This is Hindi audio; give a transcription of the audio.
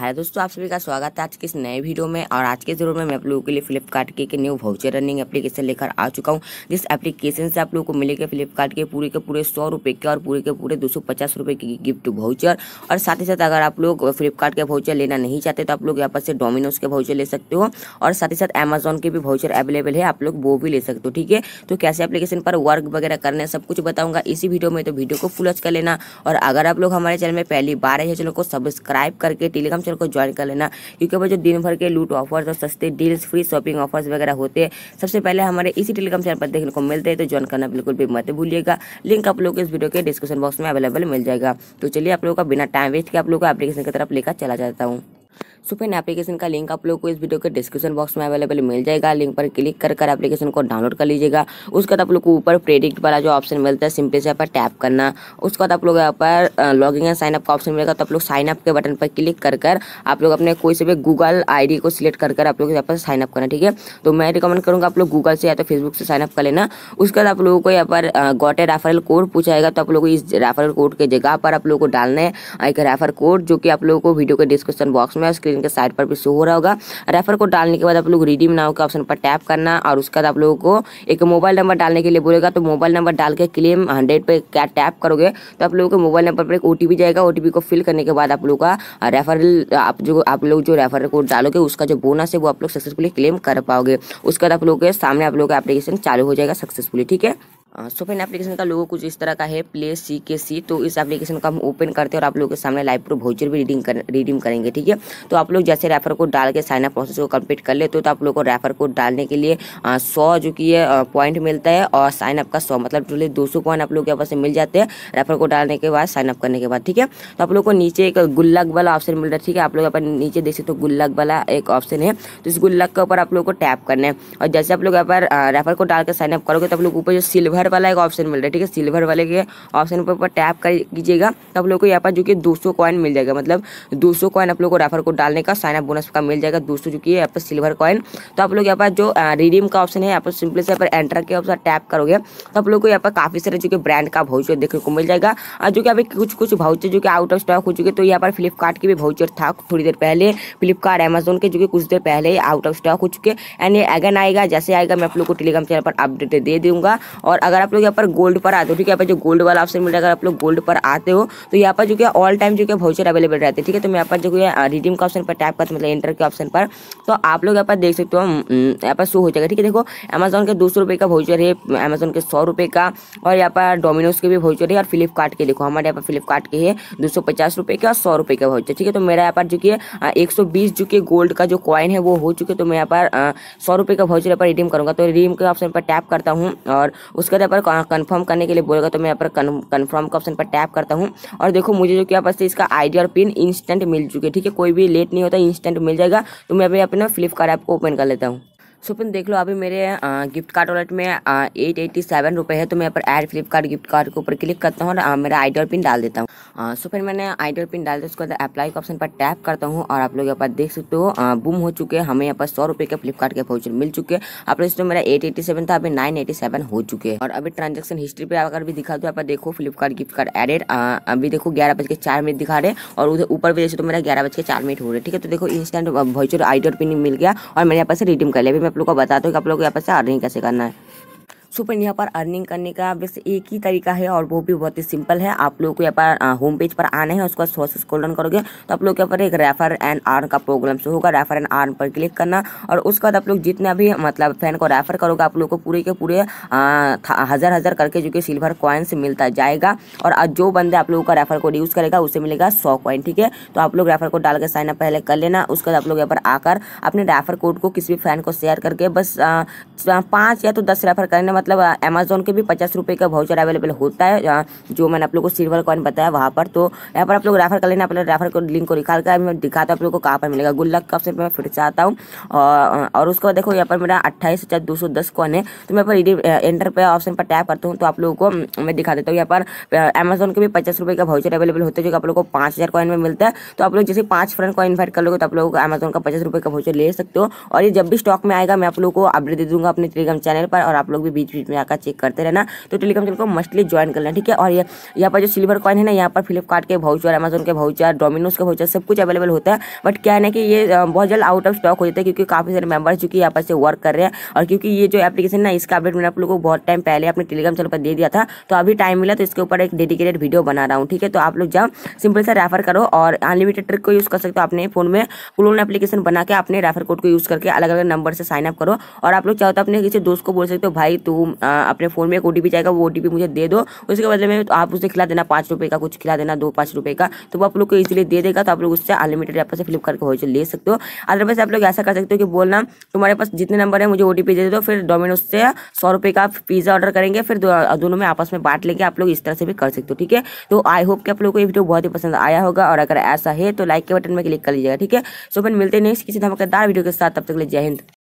है दोस्तों, आप सभी का स्वागत है आज के इस नए वीडियो में। और आज के वीडियो में मैं आप लोगों के लिए फ्लिपकार्ट की एक न्यू वाउचर रनिंग एप्लीकेशन लेकर आ चुका हूं। जिस एप्लीकेशन से आप लोगों को मिलेगा फ्लिपकार्ट के पूरे 100 रुपये के और पूरे के पूरे 250 रुपये की गिफ्ट वाउचर। और साथ ही साथ अगर आप लोग फ्लिपकार्ट के वाउचर लेना नहीं चाहते तो आप लोग यहाँ पर से डोमिनोज के वाउचर ले सकते हो और साथ ही साथ अमेजॉन के भी वाउचर अवेलेबल है, आप लोग वो भी ले सकते हो। ठीक है, तो कैसे एप्लीकेशन पर वर्क वगैरह करना सब कुछ बताऊंगा इसी वीडियो में, तो वीडियो को फुल वॉच कर लेना। और अगर आप लोग हमारे चैनल में पहली बार है चैनल को सब्सक्राइब करके टेलीग्राम चैनल को ज्वाइन कर लेना, क्योंकि भाई जो दिन भर के लूट ऑफर्स और सस्ते डील्स फ्री शॉपिंग ऑफर्स वगैरह होते हैं सबसे पहले हमारे इसी टेलीग्राम चैनल पर देखने को मिलते हैं। तो ज्वाइन करना बिल्कुल भी मत भूलिएगा, लिंक आप लोग इस वीडियो के डिस्क्रिप्शन बॉक्स में अवेलेबल मिल जाएगा। तो चलिए आप लोगों का बिना टाइम वेस्ट किए आप लोगों को एप्लीकेशन की तरफ लेकर चला जाता हूँ। सुपर एप्लीकेशन का लिंक आप लोग को इस वीडियो के डिस्क्रिप्शन बॉक्स में अवेलेबल मिल जाएगा, लिंक पर क्लिक कर कर एप्लीकेशन को डाउनलोड कर लीजिएगा। उसके बाद आप लोग को ऊपर प्रेडिक्ट वाला जो ऑप्शन मिलता है सिंपली से यहाँ पर टैप करना। उसके बाद आप लोग यहाँ पर लॉगिंग एंड साइनअप का ऑप्शन मिलेगा, तो आप लोग साइनअप के बटन पर क्लिक कर कर आप लोग अपने कोई से भी गूगल आई को सिलेक्ट कर कर आप लोग यहाँ पर साइनअप करना। ठीक है, तो मैं रिकमेंड करूँगा आप लोग गूगल से या तो फेसबुक से साइनअप कर लेना। उसके बाद आप लोगों को यहाँ पर गॉट ए रेफरल कोड पूछाएगा, तो आप लोग इस रेफरल कोड के जगह पर आप लोग को डालना है एक रेफर कोड, जो कि आप लोगों को वीडियो के डिस्क्रिप्शन बॉक्स में स्क्रीन के साइड पर भी शो हो रहा होगा। रेफर को डालने के बाद आप लोग रिडीम नाउ के ऑप्शन पर टैप करना और उसके बाद आप लोगों को एक मोबाइल नंबर डालने के लिए बोलेगा, तो मोबाइल नंबर डाल के क्लेम 100 पे क्या टैप करोगे तो आप लोगों के मोबाइल नंबर पर एक ओटीपी जाएगा। ओटीपी को फिल करने के बाद आप लोगों का रेफरल आप लोग जो रेफर कोड डालोगे उसका जो बोनस है वो आप लोग सक्सेसफुली क्लेम कर पाओगे। उसके बाद आप लोगों के सामने आप लोगों का एप्लीकेशन चालू हो जाएगा सक्सेसफुली। ठीक है, सुपर एप्लीकेशन का लोगो कुछ इस तरह का है, प्ले सी के सी। तो इस एप्लीकेशन को हम ओपन करते हैं और आप लोगों के सामने लाइव प्रूफ वाउचर भी रिडीम करेंगे। ठीक है, तो आप लोग जैसे रेफर कोड डाल के साइनअप प्रोसेस को कंप्लीट कर लेते हो तो आप लोगों को रेफर कोड डालने के लिए 100 जो कि है पॉइंट मिलता है और साइनअप का 100 मतलब टोटल 200 पॉइंट आप लोग के पास से मिल जाते हैं रेफर कोड डालने के बाद साइनअप करने के बाद। ठीक है, तो आप लोग को नीचे एक गुल्लक वाला ऑप्शन मिल रहा है। ठीक है, आप लोग अपन नीचे देख सकते हो गुल्लक वाला एक ऑप्शन है, तो इस गुल्लक के ऊपर आप लोग को टैप करना है और जैसे आप लोग यहाँ पर रेफर कोड डाल के साइनअप करोगे तो आप लोग ऊपर जो सिल्वर वाला एक ऑप्शन मिल रहा है। ठीक है, सिल्वर वाले के ऑप्शन पर ऊपर टैप कर कीजिएगा तो आप लोग को यहाँ पर जो कि 200 कॉइन मिल जाएगा, मतलब 200 कॉइन आप लोग को रेफर कोड डालने का साइन अप बोनस का मिल जाएगा 200 जो कि यहाँ पर सिल्वर कॉइन। तो आप लोग यहाँ पर जो रिडीम का ऑप्शन है यहाँ पर सिंपली से पर एंटर के ऑप्शन टैप करोगे तो आप लोग को यहाँ पर काफी सारे जो कि ब्रांड का वाउचर देखने को मिल जाएगा। और जो कि अभी कुछ वाउचर जो कि आउट ऑफ स्टॉक हो चुके, तो यहाँ पर फ्लिपकार्ट के भी वाउचर था थोड़ी देर पहले, फ्लिपकार्ट अमेजोन के जो कि कुछ देर पहले ही आउट ऑफ स्टॉक हो चुके। एंड ये अगेन आएगा, जैसे आएगा मैं आप लोग को टेलीग्राम चैनल पर अपडेट दे दूंगा। और अगर आप लोग यहाँ पर गोल्ड पर आते हो, ठीक है, यहाँ पर जो गोल्ड वाला ऑप्शन मिल रहा है अगर आप लोग गोल्ड पर आते हो तो यहाँ पर जो कि ऑल टाइम जो कि वाउचर अवेलेबल रहते हैं। ठीक है, तो मैं यहाँ पर जो कि रिडीम का ऑप्शन पर टैप करता हूँ, मतलब एंटर के ऑप्शन पर, तो आप लोग यहाँ पर देख सकते हो यहाँ पर शो हो जाएगा। ठीक है, देखो अमेजॉन के 200 रुपये का वाउचर है, अमेजॉन के 100 रुपये का, और यहाँ पर डोमिनोज के भी वाउचर है और फ्लिपकार्ट के देखो हमारे यहाँ पर फ्लिपकार्ट के है 250 रुपये का और 100 रुपये का वाउचर। ठीक है, तो मेरा यहाँ पर जो कि 120 जो कि गोल्ड का जो कॉइन है वो हो चुके, तो मैं यहाँ पर 100 रुपये का वाउचर यहाँ पर रिडीम करूँगा। तो रिडीम के ऑप्शन पर टैप करता हूँ और उसके यहाँ पर कंफर्म करने के लिए बोलेगा, तो मैं यहाँ पर कंफर्म का ऑप्शन पर टैप करता हूँ और देखो मुझे जो कि यहाँ पर इसका आईडी और पिन इंस्टेंट मिल चुके। ठीक है, कोई भी लेट नहीं होता, इंस्टेंट मिल जाएगा। तो मैं अभी अपना फ्लिपकार्ट ऐप को ओपन कर लेता हूँ। सो फ्रेंड देख लो अभी मेरे गिफ्ट कार्ड वॉलेट में 887 रुपये है, तो मैं यहाँ पर ऐड फ्लिपकार्ट गिफ्ट कार्ड के ऊपर क्लिक करता हूँ और मेरा आईडी और पिन डाल देता हूँ। सो फ्रेंड मैंने आईडी और पिन डाल दिया, उसके बाद अप्लाई के ऑप्शन पर टैप करता हूँ और आप लोग यहाँ पर देख सकते हो बूम हो चुके हैं, हमें यहाँ पर 100 रुपये के फ्लिपकार्ट के वाउचर मिल चुके हैं। आप लोग इसमें मेरा 887 था, अभी 987 हो चुके हैं। और अभी ट्रांजेक्शन हिस्ट्री पर अगर भी दिखा दो, यहाँ पर देखो फ्लिपकार्ट गिफ्ट कार्ड एडेड, अभी देखो 11:04 दिखा रहे और उधर ऊपर भी जैसे तो मेरा 11:04 हो रहा है। ठीक है, तो देखो इंस्टेंट वाउचर आईडी और पिन मिल गया और मैंने यहाँ पर से रिडीम कर लिया। आप लोग को बताता हूँ कि आप लोग यहाँ पर से अर्निंग कैसे करना है। सुपर यहाँ पर अर्निंग करने का बस एक ही तरीका है और वो भी बहुत ही सिंपल है। आप लोग को यहाँ पर होम पेज पर आना है, उसका सोर्स स्क्रॉल डाउन करोगे तो आप लोग यहाँ पर एक रेफर एंड आर्न का प्रोग्राम से होगा, रेफर एंड आर्न पर क्लिक करना और उसके बाद आप लोग जितना भी मतलब फैन को रेफर करोगे आप लोग को पूरे के पूरे हज़ार करके जो कि सिल्वर कॉइन्स मिलता जाएगा। और जो बंदे आप लोगों का रेफर कोड यूज़ करेगा उसे मिलेगा 100 कॉइन। ठीक है, तो आप लोग रेफर कोड डाल के साइनअप पहले कर लेना। उसके बाद आप लोग यहाँ पर आकर अपने रेफर कोड को किसी भी फैन को शेयर करके बस 5 या तो 10 रेफर करना, मतलब अमेजोन के भी 50 रुपये का वाउचर अवेलेबल होता है जो मैंने आप लोगों को सिल्वर कॉइन बताया वहाँ पर। तो यहाँ पर आप लोग रेफर कर लेना, आप लोग रेफर को लिंक को निकाल कर मैं दिखाता हूँ आप लोगों को कहाँ पर मिलेगा। गुल्लक का ऑप्शन पर मैं फिर से आता हूँ और उसको देखो यहाँ पर मेरा 28,210 कॉइन है, तो मैं पर एंटर पे ऑप्शन पर टैप करता हूँ तो आप लोगों को मैं दिखा देता हूँ। यहाँ पर अमेजोन के भी 50 रुपये का वाउचर अवेलेबल होता है जो आप लोगों को 5000 कॉइन में मिलता है। तो आप लोग जैसे 5 फ्रेंड को इन्वाइट कर लोगे तो आप लोगों को अमेजोन का 50 रुपये का वाउचर ले सकते हो। और ये जब भी स्टॉक में आएगा मैं आप लोगों को अपडेट दे दूँगा अपने टेलीग्राम चैनल पर और आप लोग भी बीच फीड में आकर चेक करते रहना। तो टेलीग्राम चैनल को मस्टली ज्वाइन कर लेना, ठीक है। और यहाँ पर जो सिल्वर कॉइन है ना, यहाँ पर फ्लिपकार्ट के भाउचर, अमेजन के भाउचर, डोमिनोज के भाउचर सब कुछ अवेलेबल होता है। बट क्या है ना कि ये बहुत जल्द आउट ऑफ स्टॉक हो जाता है, क्योंकि काफ़ी सारे मेंबर्स जो कि यहाँ पर से वर्क कर रहे हैं। और क्योंकि ये जो एप्लीकेशन ना, इसका अपडेट मैंने आप लोगों को बहुत टाइम पहले अपने टेलीग्राम चैनल पर दे दिया था, तो अभी टाइम मिला तो इसके ऊपर एक डेडिकेटेड वीडियो बना रहा हूँ, ठीक है। तो आप लोग जाओ, सिंपल सा रेफर करो और अनलिमिटेड ट्रिक को यूज़ कर सकते हो अपने फोन में। क्लोन एप्लीकेशन बना के अपने रेफर कोड को यूज़ करके अलग अलग नंबर से साइन अप करो। और आप लोग चाहो तो अपने किसी दोस्त को बोल सकते हो, भाई तू अपने फोन में एक OTP जाएगा, वो OTP मुझे दे दो, उसके बदले में तो आप उसे खिला देना ₹5 का कुछ, खिला देना ₹2-5 का, तो वो आप लोग को इजीली दे देगा। तो आप लोग उससे अनलिमिटेड ऐप से फ्लिप करके वॉइस ले सकते हो। अदरवाइज आप लोग ऐसा कर सकते हो कि बोलना तुम्हारे पास जितने नंबर है मुझे OTP दे दो, फिर डोमिनोज से ₹100 का पिज्जा ऑर्डर करेंगे, फिर दोनों में आपस में बांट लेंगे। आप लोग इस तरह से भी कर सकते हो, ठीक है। तो आई होप कि आप लोगों को ये वीडियो बहुत ही पसंद आया होगा, और अगर ऐसा है तो लाइक के बटन में क्लिक कर लीजिएगा, ठीक है। सो फिर मिलते हैं नेक्स्ट किसी धमाकेदार वीडियो के साथ, तब तक के लिए जय हिंद।